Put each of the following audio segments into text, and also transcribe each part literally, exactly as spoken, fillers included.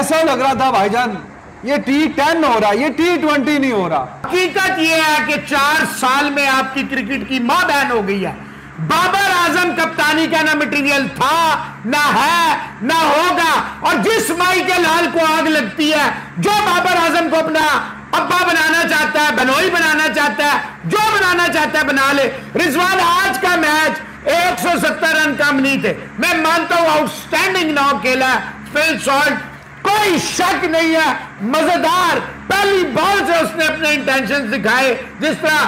ऐसा लग रहा था भाईजान ये टी टेन हो रहा है, ये टी ट्वेंटी नहीं हो रहा। हकीकत ये है कि चार साल में आपकी क्रिकेट की मां बहन हो गई है। बाबर आजम कप्तानी का ना मटेरियल था, ना है, ना होगा। और जिस माई के लाल को आग लगती है, जो बाबर आजम को अपना अब्बा बनाना चाहता है, बनोई बनाना चाहता है, जो बनाना चाहता है बना ले। रिजवान आज का मैच एक सौ सत्तर रन कम नहीं थे, मैं मानता हूं आउटस्टैंडिंग नौ खेला फिल सॉल्ट, कोई शक नहीं है। मजेदार पहली बॉल से उसने अपने इंटेंशन दिखाए, जिस तरह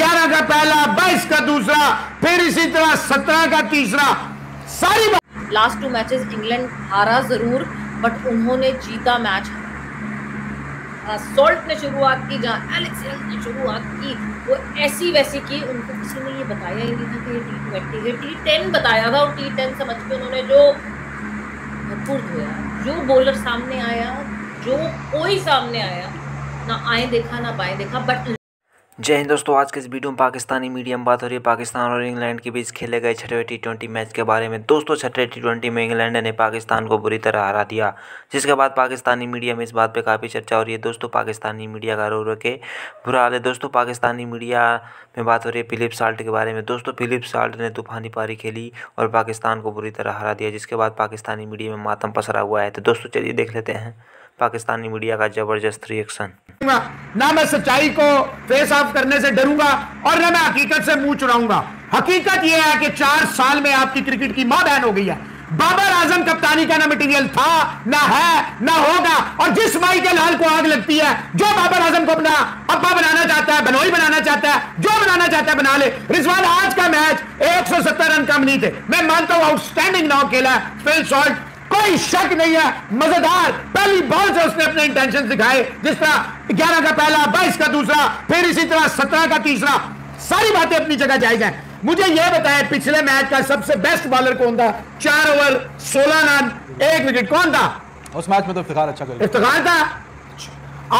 ग्यारह का पहला, बाईस का दूसरा, फिर इसी तरह सत्रह का तीसरा। सारी लास्ट टू मैचेस इंग्लैंड हारा जरूर बट उन्होंने जीता मैच। सॉल्ट ने शुरुआत की, जहाँ एलेक्स ने शुरुआत की वो ऐसी वैसी की, उनको किसी ने ये बताया ही नहीं था कि ये टी ट्वेंटी है, टी टेन बताया था। और टी टेन समझ के उन्होंने जो भरपूर धोया, जो बॉलर सामने आया, जो कोई सामने आया, ना आए देखा ना बाएं देखा। बट जय हिंद दोस्तों, आज के इस वीडियो में पाकिस्तानी मीडिया में बात हो रही है पाकिस्तान और इंग्लैंड के बीच खेले गए छठे टी ट्वेंटी मैच के बारे में। दोस्तों छठे टी ट्वेंटी में इंग्लैंड ने पाकिस्तान को बुरी तरह हरा दिया, जिसके बाद पाकिस्तानी मीडिया में इस बात पे काफ़ी चर्चा हो रही है। दोस्तों पाकिस्तानी मीडिया का रो रो के बुरा हाल है। दोस्तों पाकिस्तानी मीडिया में बात हो रही है फिलिप साल्ट के बारे में। दोस्तों फिलिप साल्ट ने तूफानी पारी खेली और पाकिस्तान को बुरी तरह हरा दिया, जिसके बाद पाकिस्तानी मीडिया में मातम पसरा हुआ है। तो दोस्तों चलिए देख लेते हैं पाकिस्तानी मीडिया का जबरदस्त रिएक्शन। ना मैं सच्चाई को फेस ऑफ करने से डरूंगा और ना मैं हकीकत से मुंह चुराऊंगा। हकीकत यह है कि चार साल में आपकी क्रिकेट की मां बहन हो गई है। बाबर आजम कप्तानी का ना मटेरियल था, ना है, ना होगा। और जिस माई के लाल को आग लगती है, जो बाबर आजम को अपना अब्बा बनाना चाहता है, बनोई बनाना चाहता है, जो बनाना चाहता है बना ले। रिजवान आज का मैच एक सौ सत्तर रन कम नहीं थे, मैं मानता हूं आउटस्टैंडिंग नौ खेला फिल सॉल्ट, कोई शक नहीं है। मजेदार पहली बॉल से उसने अपने इंटेंशन दिखाए, जिस तरह ग्यारह का पहला, बाईस का दूसरा, फिर इसी तरह सत्रह का तीसरा। सारी बातें अपनी जगह जायज हैं। मुझे यह बताएं पिछले मैच का सबसे बेस्ट बॉलर कौन था? चार ओवर सोलह रन एक विकेट कौन था उस मैच में? तो इफ्तिखार अच्छा खेला, इफ्तिखार था।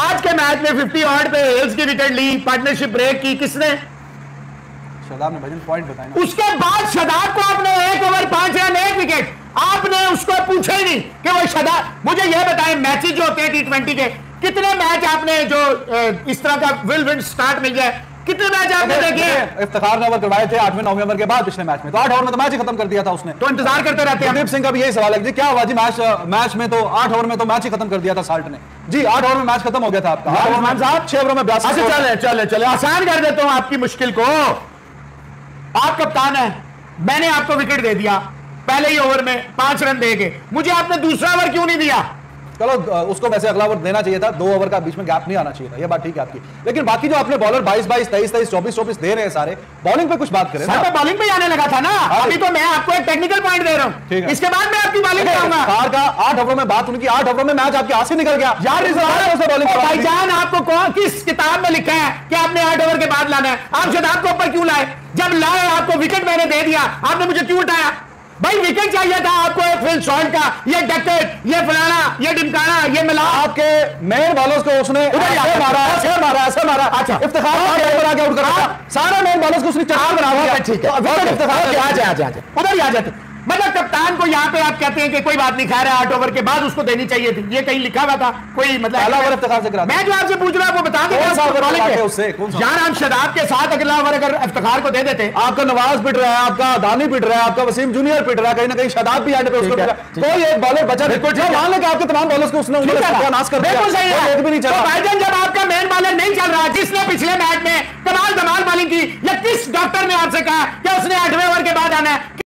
आज के मैच में फिफ्टी ऑड पे हेल्स की विकेट ली, पार्टनरशिप ब्रेक की, किसने? शदाब ने। भजन पॉइंट बताया। उसके बाद शदाब को आपने एक ओवर पांच रन एक विकेट, आपने उसको पूछा ही नहीं कि वो शदाब। मुझे यह बताएं मैचेस जो होते हैं टी ट्वेंटी के, कितने मैच आपने जो इस तरह का विल विन स्टार्ट मिल जाए, कितने मैच आपने देखे? इफ्तिखार ने ओवर करवाए थे आठवें नौवें नंबर के बाद पिछले मैच में, तो आठ ओवर में तो मैच ही खत्म कर दिया था उसने। तो इंतजार करते रहते हैं। दीप सिंह का भी यही सवाल है, क्या हुआ जी मैच मैच में? तो आठ ओवर में तो मैच ही खत्म कर दिया था साल्ट ने जी, आठ ओवर में मैच खत्म हो गया था आपका। आठ ओवर साहब छह ओवर में ब्यासी। अच्छा चले चले चले आसान कर देता हूँ आपकी मुश्किल को। आप कप्तान है, मैंने आपको विकेट दे दिया पहले ही ओवर में पांच रन दे के, मुझे आपने दूसरा ओवर क्यों नहीं दिया? चलो उसको वैसे अगला ओवर देना चाहिए था, दो ओवर का बीच में गैप नहीं आना चाहिए था, ये बात ठीक है आपकी। लेकिन बाकी जो आपने बॉलर बाईस बाईस तेईस तेईस चौबीस चौबीस दे रहे हैं सारे, बॉलिंग पे कुछ बात करें ना। बॉलिंग पे आने लगा था ना, अभी तो मैं आपको एक टेक्निकल पॉइंट दे रहा हूँ, इसके बाद मैं आपकी बॉलिंग करूंगा। कार का आठ ओवर में बात उनकी, आठ ओवर में मैच आपके हाथ से निकल गया यार। भाईजान आपको कौन किस किताब में लिखा है कि आपने आठ ओवर के बाद लाना है? आप शदाब को ऊपर क्यों लाए? जब लाए आपको विकेट मैंने दे दिया, आपने मुझे क्यों उठाया? भाई विकेट चाहिए था आपको फिल सॉल्ट का, ये डकैत, ये फलाना, ये डिमकाना, ये मिला। आपके मेन बॉलर्स को उसने मारा, ऐसे मारा, ऐसे मारा। अच्छा इफ्तिखार आ गया, उड़कर आया, सारा मेन बॉलर्स को उसने चार बना हुआ। ठीक है उधर इफ्तिखार आ जाए, आ जाए उधर ही आ जाते। मतलब कप्तान को यहाँ पे आप कहते हैं कि कोई बात नहीं, खा रहा है आठ ओवर के बाद उसको देनी चाहिए थी, ये कहीं लिखा हुआ था? कोई मतलब से मैं जो आपसे पूछ रहा हूँ वो बता दें यार, हम शदाब के साथ अगला ओवर अगर इफ्तिखार को दे देते। आपका नवाज पिट रहा है, आपका अदानी पिट रहा है, आपका वसीम जूनियर पिट रहा है, कहीं ना कहीं शदाब भी एंड पे उसको कोई एक बॉलर बचा। मान लें आपके तमाम बॉलर्स को उसने जब आपका मेन बॉलर नहीं चल रहा, जिसने पिछले मैच में कमाल धमाल बॉलिंग की, या किस डॉक्टर ने आपसे कहा कि उसने आठवें ओवर के बाद आना है?